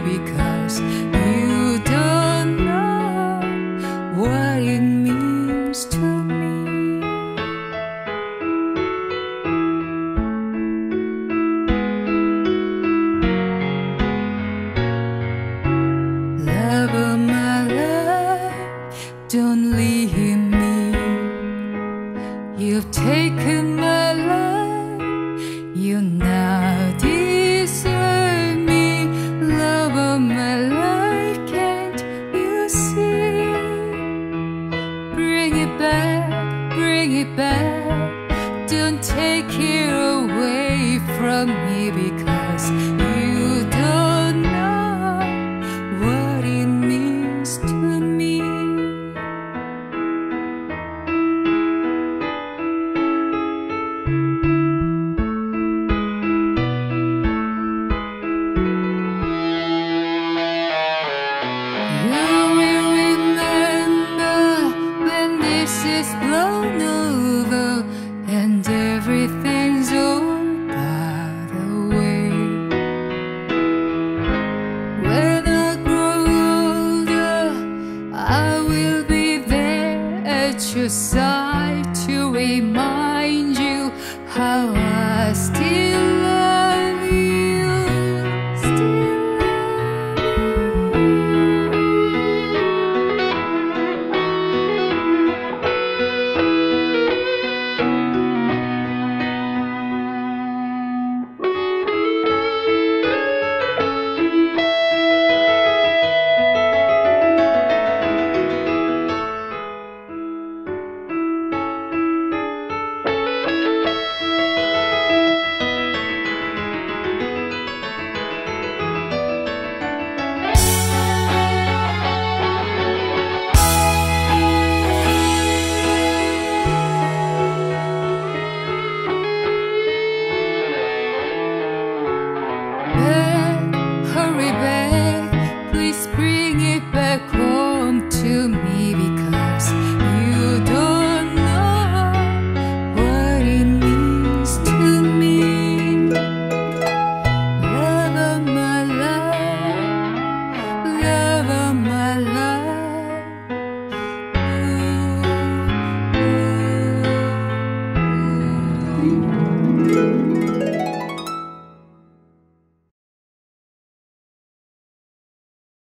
because you don't know what it means to me. Love of my life, don't leave me. You've taken my life, you now deserve me. Love of my life, can't you see? Bring it back, don't take it away from me because you